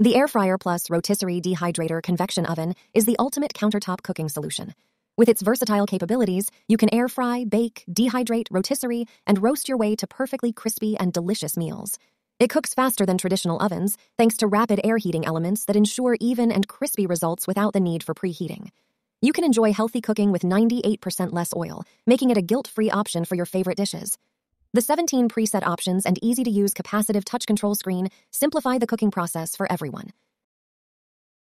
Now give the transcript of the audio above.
The Air Fryer Plus Rotisserie Dehydrator Convection Oven is the ultimate countertop cooking solution. With its versatile capabilities, you can air fry, bake, dehydrate, rotisserie, and roast your way to perfectly crispy and delicious meals. It cooks faster than traditional ovens, thanks to rapid air heating elements that ensure even and crispy results without the need for preheating. You can enjoy healthy cooking with 98% less oil, making it a guilt-free option for your favorite dishes. The 17 preset options and easy-to-use capacitive touch control screen simplify the cooking process for everyone.